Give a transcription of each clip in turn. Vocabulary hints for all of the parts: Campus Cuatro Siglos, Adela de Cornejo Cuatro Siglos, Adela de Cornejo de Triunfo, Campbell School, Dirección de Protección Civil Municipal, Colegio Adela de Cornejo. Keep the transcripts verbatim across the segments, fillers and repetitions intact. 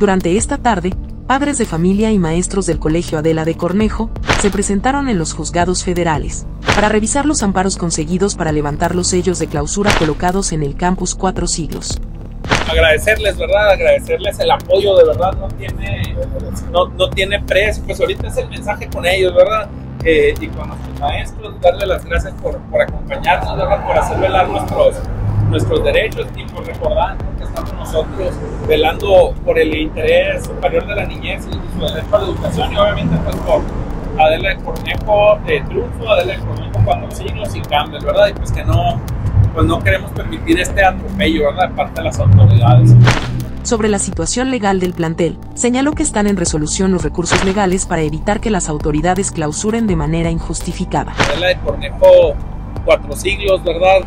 Durante esta tarde, padres de familia y maestros del Colegio Adela de Cornejo se presentaron en los juzgados federales para revisar los amparos conseguidos para levantar los sellos de clausura colocados en el Campus Cuatro Siglos. Agradecerles, ¿verdad? Agradecerles el apoyo, de verdad, no tiene, no, no tiene precio. Pues ahorita es el mensaje con ellos, ¿verdad? Eh, y con nuestros maestros, darle las gracias por, por acompañarnos, ¿verdad? Por hacer velar nuestros, nuestros derechos y por recordar que estamos nosotros velando por el interés superior de la niñez y su derecho a la educación, y obviamente pues por Adela de Cornejo de Triunfo, Adela de Cornejo Cuatro Siglos y Campbell, ¿verdad? Y pues que no, pues no queremos permitir este atropello, ¿verdad?, de parte de las autoridades. Sobre la situación legal del plantel, señaló que están en resolución los recursos legales para evitar que las autoridades clausuren de manera injustificada. Adela de Cornejo Cuatro Siglos, ¿verdad?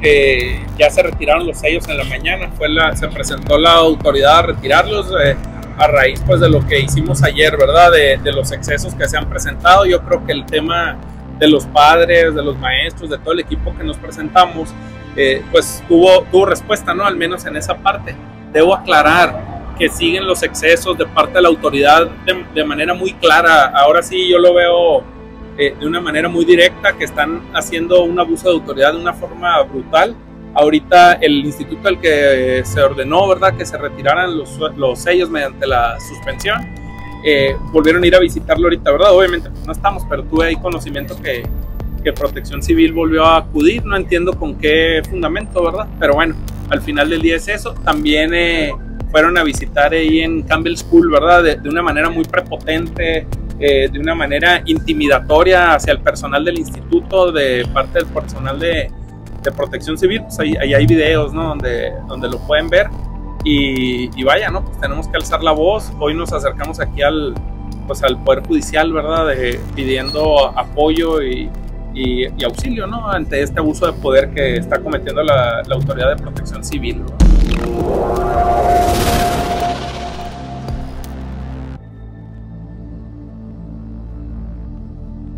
Eh, ya se retiraron los sellos en la mañana, fue la, se presentó la autoridad a retirarlos eh, a raíz pues de lo que hicimos ayer, ¿verdad? De, de los excesos que se han presentado. Yo creo que el tema de los padres, de los maestros, de todo el equipo que nos presentamos, eh, pues tuvo, tuvo respuesta, ¿no? Al menos en esa parte. Debo aclarar que siguen los excesos de parte de la autoridad de, de manera muy clara. Ahora sí yo lo veo Eh, de una manera muy directa, que están haciendo un abuso de autoridad de una forma brutal. Ahorita el instituto al que eh, se ordenó, ¿verdad?, que se retiraran los, los sellos mediante la suspensión, eh, volvieron a ir a visitarlo ahorita, ¿verdad? Obviamente no estamos, pero tuve ahí conocimiento que, que Protección Civil volvió a acudir, no entiendo con qué fundamento, ¿verdad? Pero bueno, al final del día es eso. También eh, fueron a visitar ahí en Campbell School, ¿verdad?, de, de una manera muy prepotente, Eh, de una manera intimidatoria hacia el personal del instituto, de parte del personal de, de Protección Civil. Pues ahí, ahí hay videos, ¿no?, donde, donde lo pueden ver, y, y vaya, ¿no?, pues tenemos que alzar la voz. Hoy nos acercamos aquí al, pues al Poder Judicial, ¿verdad?, de, pidiendo apoyo y, y, y auxilio, ¿no?, ante este abuso de poder que está cometiendo la, la autoridad de Protección Civil, ¿no?